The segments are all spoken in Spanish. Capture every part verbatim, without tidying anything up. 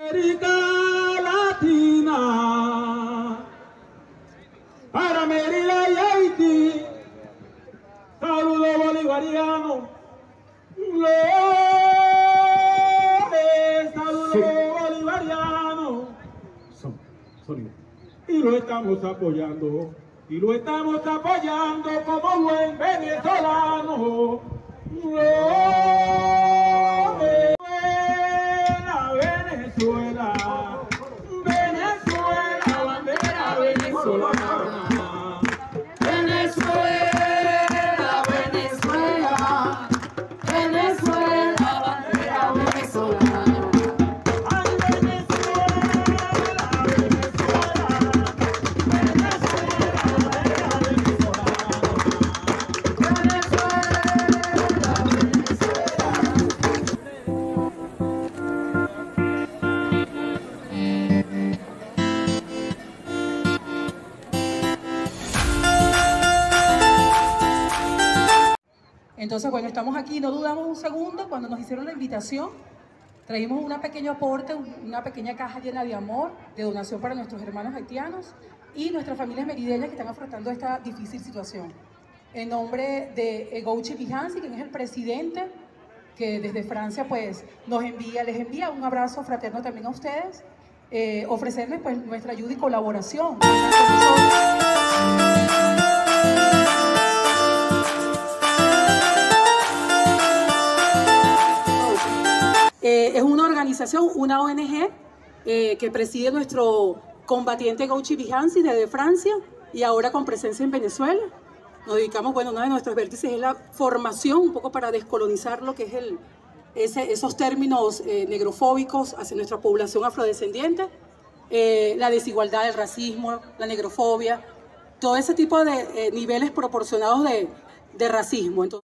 América Latina, para Mérida y Haití, saludo bolivariano, lo saludo sí. bolivariano, son, son. Y lo estamos apoyando, y lo estamos apoyando como buen venezolano, lo Venezuela, Venezuela, bandera venezolana. Venezuela, Venezuela, Venezuela, bandera venezolana. Ay, Venezuela, Venezuela, Venezuela, bandera venezolana. Venezuela, Venezuela. Entonces, bueno, estamos aquí, no dudamos un segundo. Cuando nos hicieron la invitación, traímos un pequeño aporte, una pequeña caja llena de amor, de donación para nuestros hermanos haitianos y nuestras familias merideñas que están afrontando esta difícil situación. En nombre de Gouchi Vijansi, quien es el presidente, que desde Francia pues nos envía, les envía un abrazo fraterno también a ustedes, eh, ofrecerles pues nuestra ayuda y colaboración. Eh, es una organización, una O N G, eh, que preside nuestro combatiente Gouchi Vijansi desde Francia y ahora con presencia en Venezuela. Nos dedicamos, bueno, uno de nuestros vértices es la formación, un poco para descolonizar lo que es el, ese, esos términos eh, negrofóbicos hacia nuestra población afrodescendiente, eh, la desigualdad, el racismo, la negrofobia, todo ese tipo de eh, niveles proporcionados de, de racismo. Entonces,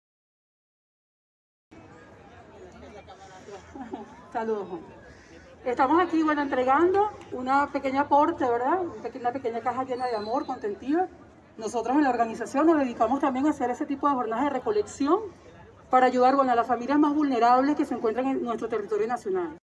saludos. Estamos aquí, bueno, entregando una pequeña aporte, ¿verdad? Una pequeña caja llena de amor, contentiva. Nosotros en la organización nos dedicamos también a hacer ese tipo de jornadas de recolección para ayudar, bueno, a las familias más vulnerables que se encuentran en nuestro territorio nacional.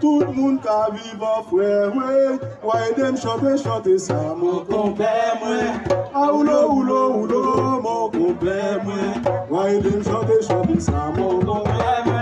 Tout moun ka viva fwe we, why dem chote chote sa mon kompe mwen. A oulo oulo oulo mon kompe mwen, why dem chote chote sa mon kompe mwen.